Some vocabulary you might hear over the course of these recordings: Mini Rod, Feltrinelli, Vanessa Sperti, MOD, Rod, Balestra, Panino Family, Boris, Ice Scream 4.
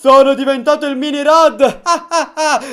Sono diventato il Mini Rod!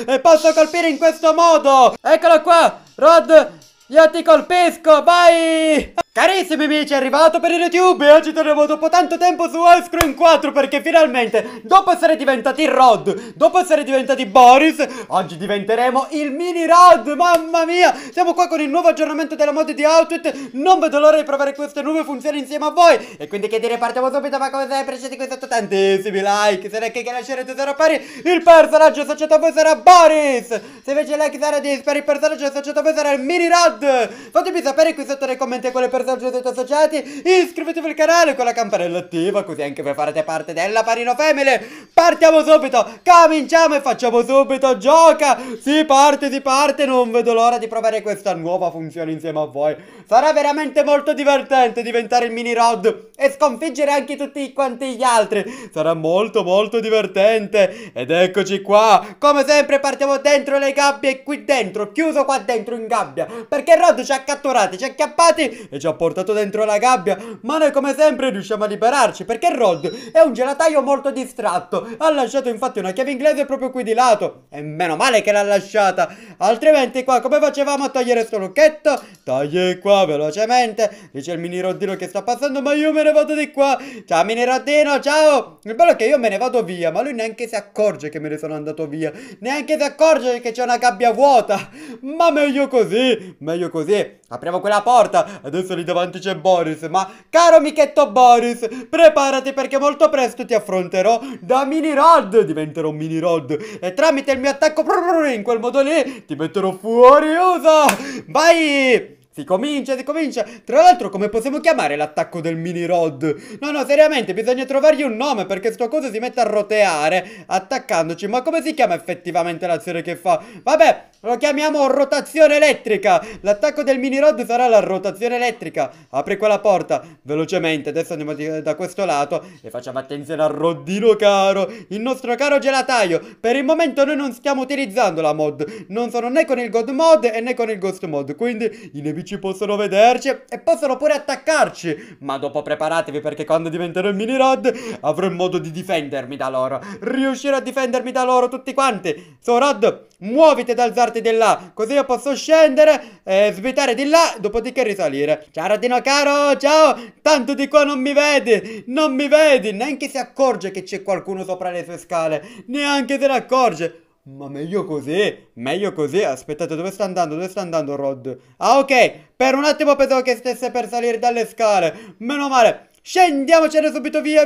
E posso colpire in questo modo! Eccolo qua! Rod, io ti colpisco! Vai! Carissimi amici, è arrivato per il YouTube e oggi torniamo dopo tanto tempo su Ice Scream 4 perché finalmente, dopo essere diventati Rod, dopo essere diventati Boris, oggi diventeremo il Mini Rod, mamma mia! Siamo qua con il nuovo aggiornamento della mod di Outfit, non vedo l'ora di provare queste nuove funzioni insieme a voi! E quindi che dire, partiamo subito, ma come sempre siete qui sotto tantissimi like, se like che lascerete sarà pari, il personaggio associato a voi sarà Boris! Se invece like sarà dispari, il personaggio associato a voi sarà il Mini Rod! Fatemi sapere qui sotto nei commenti a quale personaggio siete associati, iscrivetevi al canale con la campanella attiva così anche voi farete parte della Panino Family. Partiamo subito, cominciamo e facciamo subito gioca. Si parte, non vedo l'ora di provare questa nuova funzione insieme a voi. Sarà veramente molto divertente diventare il Mini Rod e sconfiggere anche tutti quanti gli altri. Sarà molto divertente. Ed eccoci qua, come sempre partiamo dentro le gabbie, qui dentro, chiuso qua dentro in gabbia, perché Rod ci ha catturati, ci ha acchiappati e ci ha portato dentro la gabbia, ma noi come sempre riusciamo a liberarci perché Rod è un gelataio molto distratto. Ha lasciato infatti una chiave inglese proprio qui di lato e meno male che l'ha lasciata, altrimenti qua come facevamo a togliere sto lucchetto? Togli qua velocemente, dice il Mini Rodino che sta passando, ma io me ne vado di qua. Ciao Mini Rodino, ciao. Il bello è che io me ne vado via, ma lui neanche si accorge che me ne sono andato via, neanche si accorge che c'è una gabbia vuota, ma meglio così, meglio così. Apriamo quella porta, adesso lì davanti c'è Boris, ma caro amichetto Boris, preparati perché molto presto ti affronterò da Mini Rod, diventerò un Mini Rod e tramite il mio attacco in quel modo lì ti metterò fuori uso. Vai! Si comincia. Tra l'altro come possiamo chiamare l'attacco del Mini Rod? No, seriamente, bisogna trovargli un nome perché sto coso si mette a roteare attaccandoci. Ma come si chiama effettivamente l'azione che fa? Vabbè, lo chiamiamo rotazione elettrica. L'attacco del Mini Rod sarà la rotazione elettrica. Apri quella porta velocemente. Adesso andiamo da questo lato e facciamo attenzione al Rodino caro, il nostro caro gelataio. Per il momento noi non stiamo utilizzando la mod, non sono né con il God mod né con il Ghost mod, quindi i nemici ci possono vederci e possono pure attaccarci, ma dopo preparatevi perché quando diventerò il Mini Rod avrò il modo di difendermi da loro, riuscirò a difendermi da loro tutti quanti. So Rod, muoviti ad alzarti di là, così io posso scendere e svitare di là, dopodiché risalire. Ciao Rodino caro, ciao. Tanto di qua non mi vedi, non mi vedi, neanche si accorge che c'è qualcuno sopra le sue scale, neanche se ne accorge. Ma meglio così, meglio così. Aspettate, dove sta andando Rod? Ah ok, per un attimo pensavo che stesse per salire dalle scale, meno male. Scendiamocene subito, via.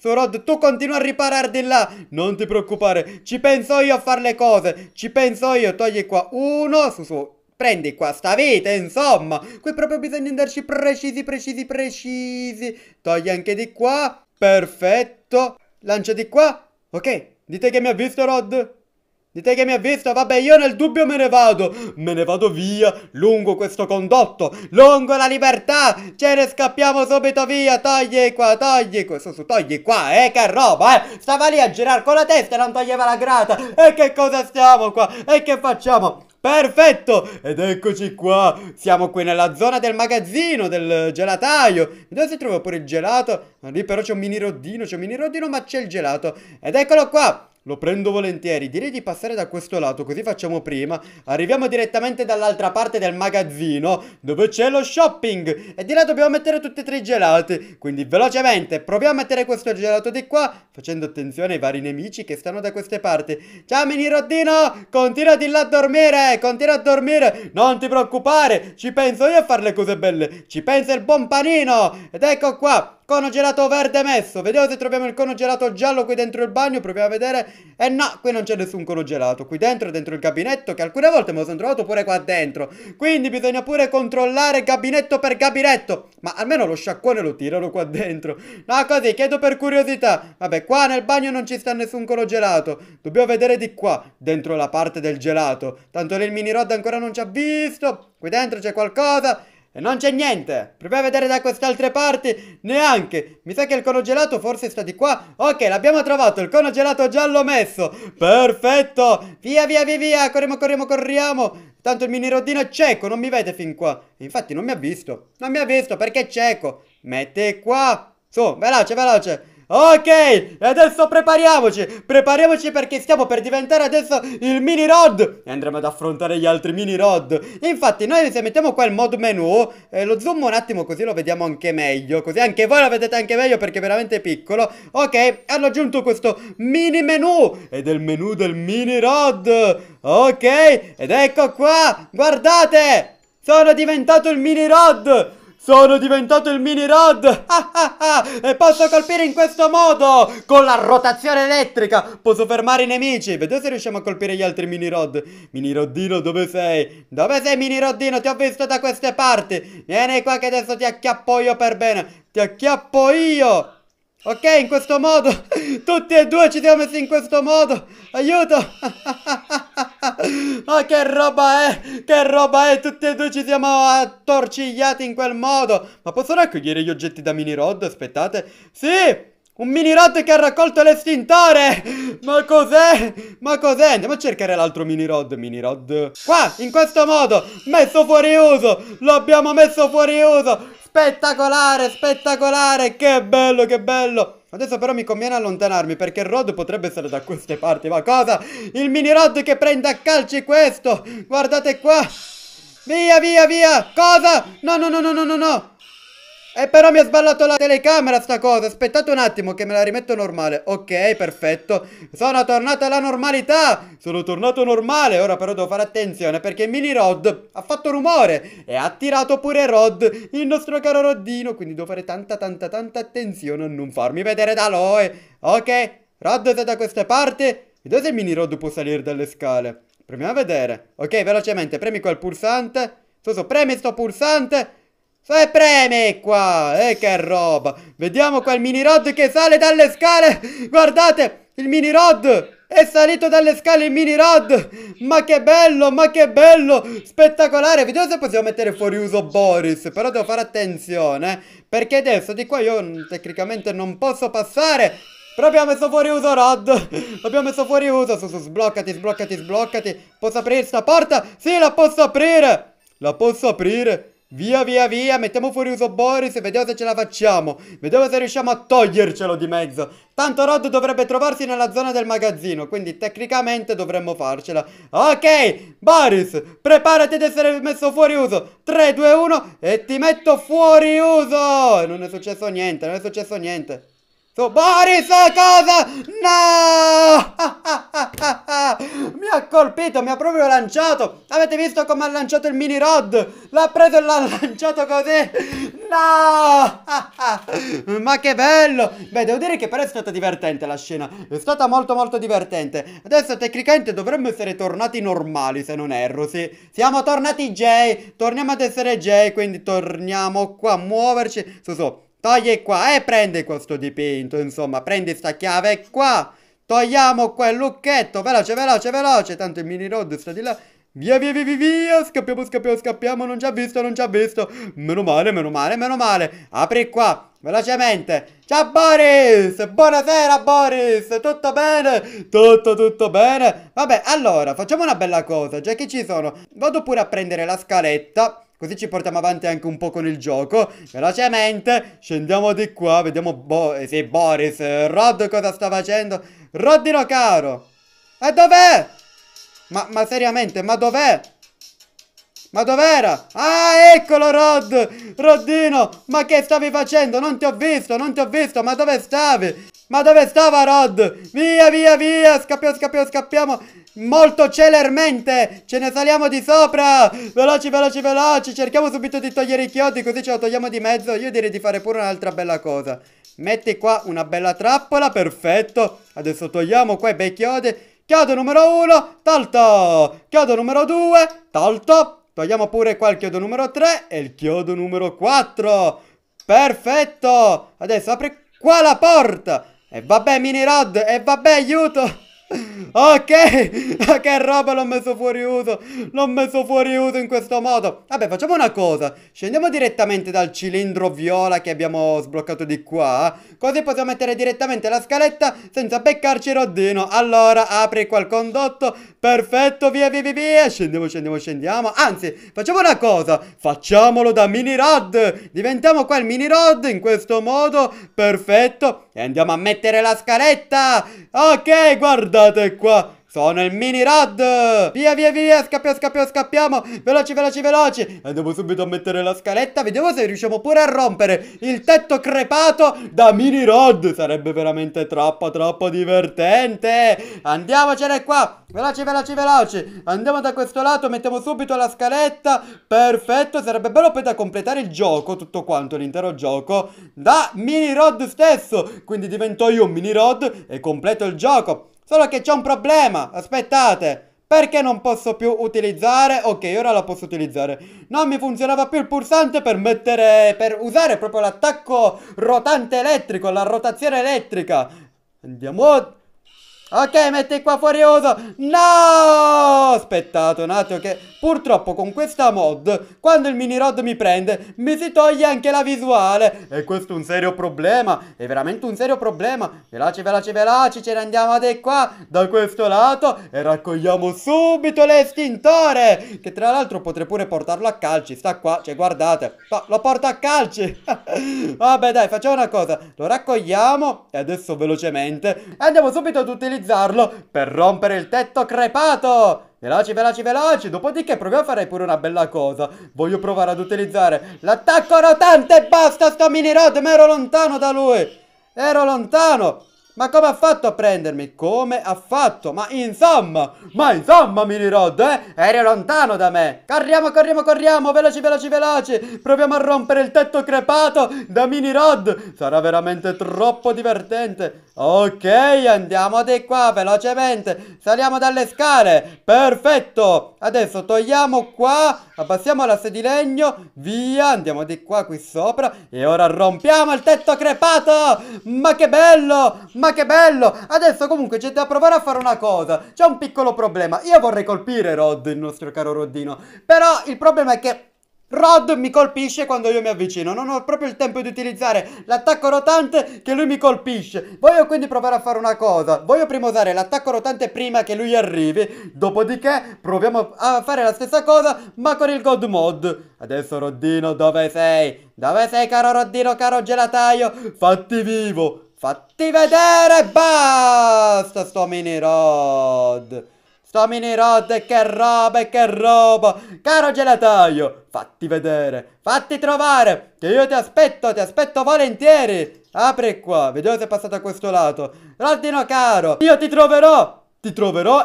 So Rod, tu continua a riparare di là, non ti preoccupare, ci penso io a fare le cose, ci penso io. Togli qua uno, su prendi qua sta vita, insomma. Qui proprio bisogna andarci precisi. Togli anche di qua, perfetto. Lancia di qua, ok. Dite che mi ha visto Rod? Dite che mi ha visto? Vabbè, io nel dubbio me ne vado via, lungo questo condotto, lungo la libertà, ce ne scappiamo subito via. Togli qua, togli qua, che roba, stava lì a girare con la testa e non toglieva la grata, e che cosa stiamo qua, e che facciamo? Perfetto, ed eccoci qua, siamo qui nella zona del magazzino del gelataio, dove si trova pure il gelato. Lì però c'è un Mini Rodino, ma c'è il gelato, ed eccolo qua. Lo prendo volentieri, direi di passare da questo lato, così facciamo prima. Arriviamo direttamente dall'altra parte del magazzino, dove c'è lo shopping, e di là dobbiamo mettere tutti e tre i gelati. Quindi velocemente proviamo a mettere questo gelato di qua, facendo attenzione ai vari nemici che stanno da queste parti. Ciao Mini Rodino, continua di là a dormire, non ti preoccupare, ci penso io a fare le cose belle, ci pensa il buon panino. Ed ecco qua, cono gelato verde messo. Vediamo se troviamo il cono gelato giallo qui dentro il bagno. Proviamo a vedere. Eh no, qui non c'è nessun cono gelato. Qui dentro il gabinetto, che alcune volte me lo sono trovato pure qua dentro. Quindi bisogna pure controllare gabinetto per gabinetto. Ma almeno lo sciacquone lo tirano qua dentro. No, così, chiedo per curiosità. Vabbè, qua nel bagno non ci sta nessun cono gelato. Dobbiamo vedere di qua, dentro la parte del gelato. Tanto lì il Mini Rod ancora non ci ha visto. Qui dentro c'è qualcosa e non c'è niente. Proviamo a vedere da quest'altra parte. Neanche. Mi sa che il cono gelato forse sta di qua. Ok, l'abbiamo trovato, il cono gelato giallo messo. Perfetto. Via. Corriamo. Tanto il Mini Rodino è cieco, non mi vede fin qua. Infatti non mi ha visto perché è cieco. Metti qua. Su, veloce. Ok, e adesso prepariamoci perché stiamo per diventare adesso il mini Rod e andremo ad affrontare gli altri mini Rod. Infatti noi se mettiamo qua il mod menu, lo zoom un attimo così lo vediamo anche meglio, così anche voi lo vedete anche meglio perché è veramente piccolo. Ok, hanno aggiunto questo mini menu ed è il menu del mini Rod. Ok, ed ecco qua, guardate, sono diventato il mini Rod. Sono diventato il mini Rod! Ah, ah, ah. E posso colpire in questo modo! Con la rotazione elettrica! Posso fermare i nemici! Vediamo se riusciamo a colpire gli altri mini Rod! Mini Roddino, dove sei? Dove sei, mini Roddino? Ti ho visto da queste parti! Vieni qua che adesso ti acchiappo io per bene! Ti acchiappo io! Ok, in questo modo! Tutti e due ci siamo messi in questo modo! Aiuto! Oh, che roba è! Che roba è! Tutti e due ci siamo attorcigliati in quel modo! Ma posso raccogliere gli oggetti da mini Rod? Aspettate! Sì! Un mini Rod che ha raccolto l'estintore! Ma cos'è? Ma cos'è? Andiamo a cercare l'altro mini Rod. Mini Rod qua, in questo modo! Messo fuori uso! L'abbiamo messo fuori uso! Spettacolare, spettacolare, che bello, che bello. Adesso però mi conviene allontanarmi perché il Rod potrebbe essere da queste parti. Ma cosa? Il mini Rod che prende a calci questo. Guardate qua. Via, via, via. Cosa? No, no, no, no, no, no, no. E però mi ha sballato la telecamera sta cosa. Aspettate un attimo che me la rimetto normale. Ok, perfetto. Sono tornato alla normalità. Sono tornato normale. Ora però devo fare attenzione perché mini Rod ha fatto rumore e ha attirato pure Rod, il nostro caro Roddino. Quindi devo fare tanta tanta tanta attenzione a non farmi vedere da lui. Ok, Rod sei da queste parti. Vediamo se il mini Rod può salire dalle scale. Proviamo a vedere. Ok, velocemente premi quel pulsante. Premi sto pulsante. E premi qua, e che roba. Vediamo qua il mini Rod che sale dalle scale. Guardate, il mini Rod è salito dalle scale, il mini Rod. Ma che bello, ma che bello. Spettacolare, vediamo se possiamo mettere fuori uso Boris. Però devo fare attenzione, perché adesso di qua io tecnicamente non posso passare. Però abbiamo messo fuori uso Rod. Abbiamo messo fuori uso. Sbloccati, sbloccati, sbloccati. Posso aprire sta porta? Sì, la posso aprire. La posso aprire. Via, via, via, mettiamo fuori uso Boris e vediamo se ce la facciamo. Vediamo se riusciamo a togliercelo di mezzo. Tanto Rod dovrebbe trovarsi nella zona del magazzino, quindi tecnicamente dovremmo farcela. Ok, Boris, preparati ad essere messo fuori uso. 3, 2, 1 e ti metto fuori uso. Non è successo niente, non è successo niente. Boris, cosa? No! Mi ha colpito, mi ha proprio lanciato. Avete visto come ha lanciato il mini Rod? L'ha preso e l'ha lanciato così. No! Ma che bello! Beh, devo dire che però è stata divertente la scena. È stata molto molto divertente. Adesso tecnicamente dovremmo essere tornati normali, se non erro, sì. Siamo tornati Jay. Torniamo ad essere Jay, quindi torniamo qua a muoverci. Togli qua e prendi questo dipinto, insomma, prendi sta chiave qua. Togliamo quel lucchetto, veloce, veloce, veloce. Tanto il mini Rod sta di là. Via, via, via, via, scappiamo, scappiamo, scappiamo. Non ci ha visto, non ci ha visto. Meno male, meno male, meno male. Apri qua, velocemente. Ciao Boris, buonasera Boris. Tutto bene? Tutto, tutto bene. Vabbè, allora, facciamo una bella cosa. Già che ci sono, vado pure a prendere la scaletta, così ci portiamo avanti anche un po' con il gioco. Velocemente scendiamo di qua. Vediamo sì, Boris. Rod cosa sta facendo? Rodino caro, e dov'è? Ma seriamente, ma dov'è? Ma dov'era? Ah, eccolo Rod. Rodino, ma che stavi facendo? Non ti ho visto, non ti ho visto. Ma dove stavi? Ma dove stava Rod? Via, via, via. Scappiamo, scappiamo, scappiamo. Molto celermente ce ne saliamo di sopra. Veloci, veloci, veloci. Cerchiamo subito di togliere i chiodi, così ce lo togliamo di mezzo. Io direi di fare pure un'altra bella cosa. Metti qua una bella trappola. Perfetto. Adesso togliamo qua i bei chiodi. Chiodo numero 1, tolto. Chiodo numero 2, tolto. Togliamo pure qua il chiodo numero 3 e il chiodo numero 4. Perfetto. Adesso apri qua la porta. E vabbè mini Rod, e vabbè aiuto. Ok, che roba, l'ho messo fuori uso. L'ho messo fuori uso in questo modo. Vabbè, facciamo una cosa. Scendiamo direttamente dal cilindro viola che abbiamo sbloccato di qua. Così possiamo mettere direttamente la scaletta senza beccarci il Roddino. Allora, apri qua il condotto. Perfetto, via, via, via, via. Scendiamo, scendiamo, scendiamo. Anzi, facciamo una cosa. Facciamolo da Mini Rod. Diventiamo qua il Mini Rod in questo modo. Perfetto. E andiamo a mettere la scaletta. Ok, guardate qua. Sono il Mini Rod. Via, via, via. Scappiamo, scappiamo, scappiamo. Veloci, veloci, veloci. Andiamo subito a mettere la scaletta. Vediamo se riusciamo pure a rompere il tetto crepato da Mini Rod. Sarebbe veramente troppo, troppo divertente. Andiamocene qua. Veloci, veloci, veloci. Andiamo da questo lato. Mettiamo subito la scaletta. Perfetto. Sarebbe bello poi da completare il gioco. Tutto quanto, l'intero gioco, da Mini Rod stesso. Quindi divento io un Mini Rod e completo il gioco. Solo che c'è un problema, aspettate, perché non posso più utilizzare, ok ora la posso utilizzare, non mi funzionava più il pulsante per mettere, per usare proprio l'attacco rotante elettrico, la rotazione elettrica. Andiamo... Ok, metti qua fuori uso. No! Aspettate un attimo che purtroppo con questa mod, quando il Mini Rod mi prende, mi si toglie anche la visuale. E questo è un serio problema. È veramente un serio problema. Veloci, veloci, veloci. Ce ne andiamo di qua, da questo lato. E raccogliamo subito l'estintore, che tra l'altro potrei pure portarlo a calci. Sta qua, cioè guardate, lo porto a calci. Vabbè dai, facciamo una cosa. Lo raccogliamo. E adesso velocemente e andiamo subito ad utilizzare per rompere il tetto crepato. Veloci, veloci, veloci. Dopodiché proviamo a fare pure una bella cosa. Voglio provare ad utilizzare l'attacco rotante. Basta sto Mini Rod, ma ero lontano da lui. Ero lontano. Ma come ha fatto a prendermi? Come ha fatto? Ma insomma Mini Rod, eri lontano da me. Corriamo, corriamo, corriamo. Veloci, veloci, veloci. Proviamo a rompere il tetto crepato da Mini Rod. Sarà veramente troppo divertente. Ok, andiamo di qua velocemente. Saliamo dalle scale. Perfetto. Adesso togliamo qua. Abbassiamo l'asse di legno. Via, andiamo di qua, qui sopra. E ora rompiamo il tetto crepato. Ma che bello. Ma che bello! Adesso comunque c'è da provare a fare una cosa. C'è un piccolo problema. Io vorrei colpire Rod, il nostro caro Roddino. Però il problema è che Rod mi colpisce quando io mi avvicino. Non ho proprio il tempo di utilizzare l'attacco rotante che lui mi colpisce. Voglio quindi provare a fare una cosa. Voglio prima usare l'attacco rotante prima che lui arrivi. Dopodiché proviamo a fare la stessa cosa ma con il God Mod. Adesso Roddino, dove sei? Dove sei caro Roddino, caro gelataio? Fatti vivo! Fatti vedere, basta sto Mini Rod. Sto Mini Rod, che roba e che roba. Caro gelataio, fatti vedere, fatti trovare, che io ti aspetto volentieri. Apri qua, vediamo se è passato a questo lato. Roddino caro, io ti troverò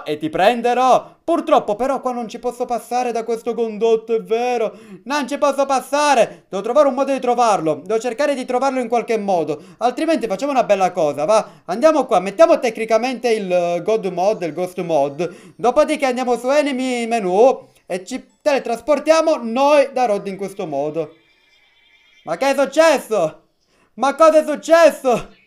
e ti prenderò. Purtroppo però qua non ci posso passare da questo condotto, è vero. Non ci posso passare. Devo trovare un modo di trovarlo. Devo cercare di trovarlo in qualche modo. Altrimenti facciamo una bella cosa, va. Andiamo qua, mettiamo tecnicamente il God Mod, il Ghost Mod. Dopodiché andiamo su Enemy Menu e ci teletrasportiamo noi da Rod in questo modo. Ma che è successo? Ma cosa è successo?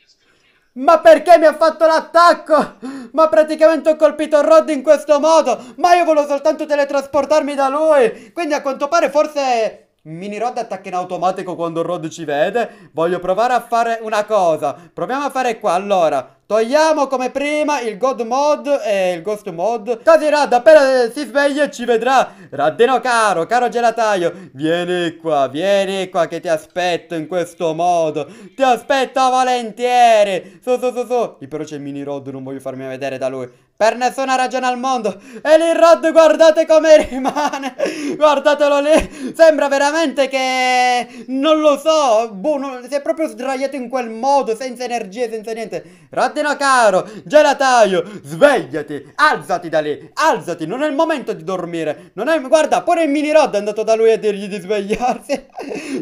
Ma perché mi ha fatto l'attacco? Ma praticamente ho colpito Rod in questo modo. Ma io volevo soltanto teletrasportarmi da lui. Quindi a quanto pare forse Mini Rod attacca in automatico quando Rod ci vede. Voglio provare a fare una cosa. Proviamo a fare qua. Allora togliamo come prima il God Mod e il Ghost Mod. Così Rod appena si sveglia ci vedrà. Roddino caro, caro gelataio, vieni qua che ti aspetto in questo modo. Ti aspetto volentieri. Su, su, su, su. E però c'è Mini Rod, non voglio farmi vedere da lui. Per nessuna ragione al mondo. E lì Rod, guardate come rimane. Guardatelo lì. Sembra veramente che... non lo so. Boh, non... si è proprio sdraiato in quel modo, senza energie, senza niente. Rod caro, gelataio, svegliati, alzati da lì, alzati, non è il momento di dormire, non è... Guarda, pure il Mini Rod è andato da lui a dirgli di svegliarsi.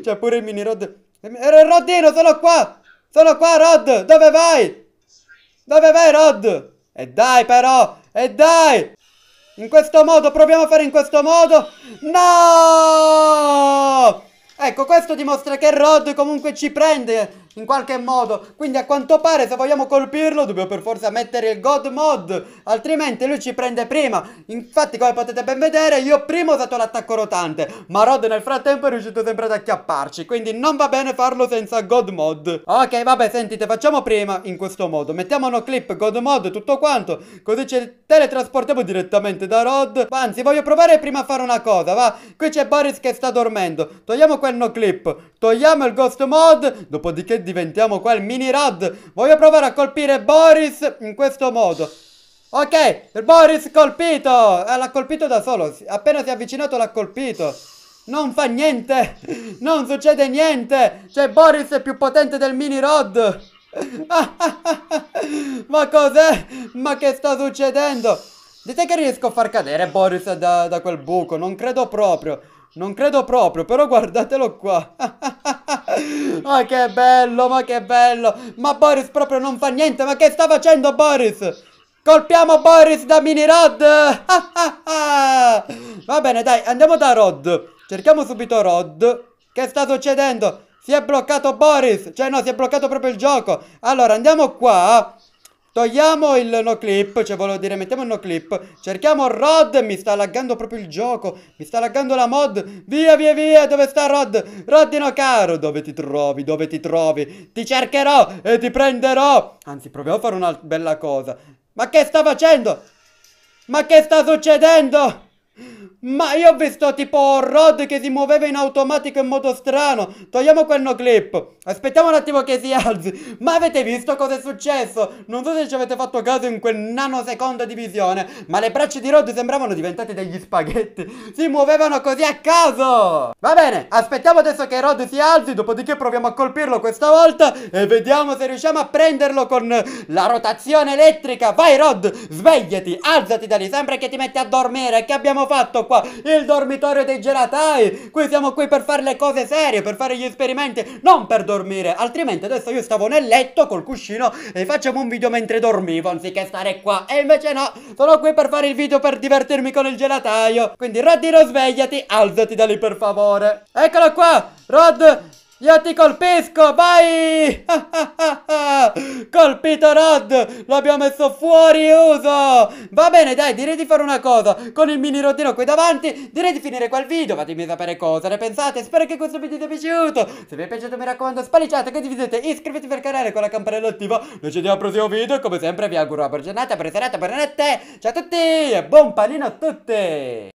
Cioè pure il Mini Rod. Roddino, sono qua Rod, dove vai? Dove vai Rod? E dai però, e dai! In questo modo, proviamo a fare in questo modo. No! Ecco, questo dimostra che Rod comunque ci prende. in qualche modo. Quindi a quanto pare se vogliamo colpirlo dobbiamo per forza mettere il God Mod, altrimenti lui ci prende prima. Infatti come potete ben vedere io prima ho usato l'attacco rotante, ma Rod nel frattempo è riuscito sempre ad acchiapparci, quindi non va bene farlo senza God Mod. Ok vabbè, sentite, facciamo prima in questo modo, mettiamo uno clip God Mod tutto quanto, così ci teletrasportiamo direttamente da Rod. Anzi voglio provare prima a fare una cosa, va. Qui c'è Boris che sta dormendo, togliamo quel no clip, togliamo il Ghost Mod, dopodiché diventiamo quel Mini Rod. Voglio provare a colpire Boris in questo modo. Ok, il Boris colpito, l'ha colpito da solo, appena si è avvicinato l'ha colpito. Non fa niente, non succede niente, cioè Boris è più potente del Mini Rod. Ma cos'è? Ma che sta succedendo? Dite che riesco a far cadere Boris da quel buco? Non credo proprio, non credo proprio, però guardatelo qua. Ma che bello, ma che bello. Ma Boris proprio non fa niente, ma che sta facendo Boris? Colpiamo Boris da Mini Rod. Va bene dai, andiamo da Rod, cerchiamo subito Rod. Che sta succedendo? Si è bloccato Boris, cioè no, si è bloccato proprio il gioco. Allora andiamo qua, togliamo il no clip, cioè volevo dire mettiamo il no clip, cerchiamo Rod. Mi sta laggando proprio il gioco, mi sta laggando la mod. Via via via, dove sta Rod? Rodino caro, dove ti trovi, dove ti trovi? Ti cercherò e ti prenderò. Anzi proviamo a fare una bella cosa. Ma che sta facendo? Ma che sta succedendo? Ma io ho visto tipo Rod che si muoveva in automatico in modo strano. Togliamo quel no clip, aspettiamo un attimo che si alzi. Ma avete visto cosa è successo? Non so se ci avete fatto caso in quel nanosecondo di visione, ma le braccia di Rod sembravano diventate degli spaghetti, si muovevano così a caso. Va bene, aspettiamo adesso che Rod si alzi, dopodiché proviamo a colpirlo questa volta e vediamo se riusciamo a prenderlo con la rotazione elettrica. Vai Rod, svegliati, alzati da lì, sembra che ti metti a dormire. Che abbiamo fatto qua? Il dormitorio dei gelatai. Qui siamo qui per fare le cose serie, per fare gli esperimenti, non per dormire. Altrimenti adesso io stavo nel letto col cuscino e facciamo un video mentre dormivo anziché stare qua. E invece no, sono qui per fare il video per divertirmi con il gelataio. Quindi Rodino svegliati, alzati da lì per favore. Eccolo qua Rod, io ti colpisco, vai. Colpito Rod, lo abbiamo messo fuori uso. Va bene dai, direi di fare una cosa, con il mini rodino qui davanti direi di finire quel video. Fatemi sapere cosa ne pensate, spero che questo video vi sia piaciuto. Se vi è piaciuto mi raccomando spallicciate, condividete, iscrivetevi al canale con la campanella attiva. Noi ci vediamo al prossimo video, come sempre vi auguro una buona giornata, buona serata, buona notte. Ciao a tutti e buon panino a tutti.